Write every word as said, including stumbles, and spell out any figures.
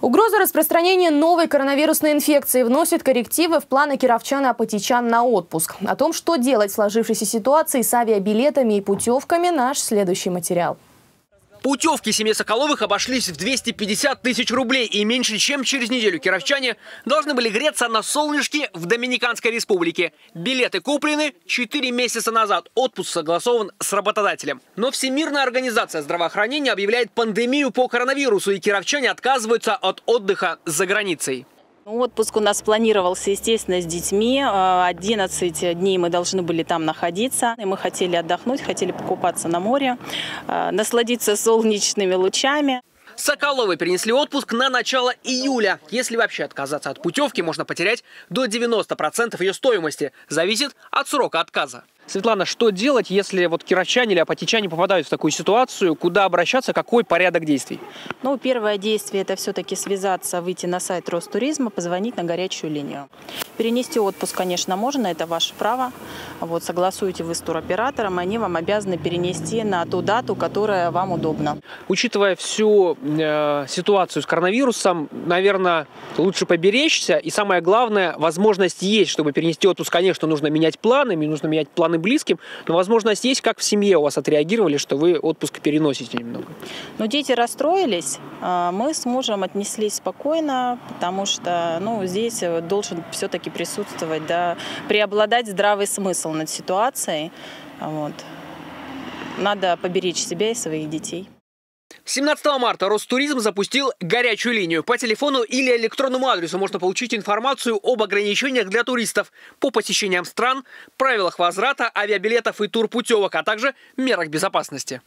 Угроза распространения новой коронавирусной инфекции вносит коррективы в планы кировчан и апатичан на отпуск. О том, что делать в сложившейся ситуации с авиабилетами и путевками, наш следующий материал. Путевки семьи Соколовых обошлись в двести пятьдесят тысяч рублей, и меньше чем через неделю кировчане должны были греться на солнышке в Доминиканской республике. Билеты куплены четыре месяца назад, отпуск согласован с работодателем. Но Всемирная организация здравоохранения объявляет пандемию по коронавирусу, и кировчане отказываются от отдыха за границей. Отпуск у нас планировался, естественно, с детьми. одиннадцать дней мы должны были там находиться. И мы хотели отдохнуть, хотели покупаться на море, насладиться солнечными лучами. Соколовы перенесли отпуск на начало июля. Если вообще отказаться от путевки, можно потерять до девяноста процентов ее стоимости. Зависит от срока отказа. Светлана, что делать, если вот кировчане или апатичане попадают в такую ситуацию? Куда обращаться? Какой порядок действий? Ну, первое действие – это все-таки связаться, выйти на сайт Ростуризма, позвонить на горячую линию. Перенести отпуск, конечно, можно, это ваше право. Вот, согласуйте вы с туроператором, они вам обязаны перенести на ту дату, которая вам удобна. Учитывая всю э, ситуацию с коронавирусом, наверное, лучше поберечься. И самое главное, возможность есть, чтобы перенести отпуск, конечно, нужно менять планы, нужно менять планы близким, но возможность есть, как в семье у вас отреагировали, что вы отпуск переносите немного. Но дети расстроились, мы с мужем отнеслись спокойно, потому что ну, здесь должен все-таки присутствовать, да, преобладать здравый смысл над ситуацией. Вот. Надо поберечь себя и своих детей. семнадцатого марта Ростуризм запустил горячую линию. По телефону или электронному адресу можно получить информацию об ограничениях для туристов по посещениям стран, правилах возврата авиабилетов и турпутевок, а также мерах безопасности.